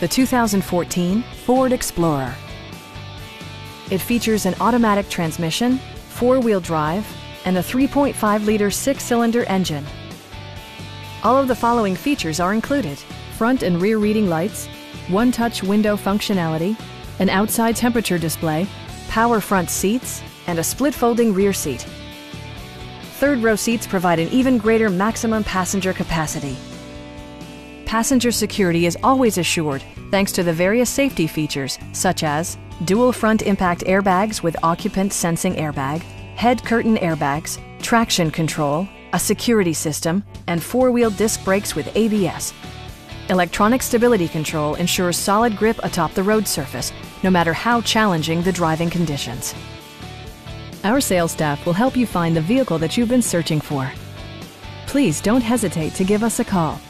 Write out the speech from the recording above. the 2014 Ford Explorer. It features an automatic transmission, four-wheel drive, and a 3.5-liter six-cylinder engine. All of the following features are included: front and rear reading lights, one-touch window functionality, an outside temperature display, power front seats, and a split-folding rear seat. Third-row seats provide an even greater maximum passenger capacity. Passenger security is always assured thanks to the various safety features such as dual front impact airbags with occupant sensing airbag, head curtain airbags, traction control, a security system, and four-wheel disc brakes with ABS. Electronic stability control ensures solid grip atop the road surface, no matter how challenging the driving conditions. Our sales staff will help you find the vehicle that you've been searching for. Please don't hesitate to give us a call.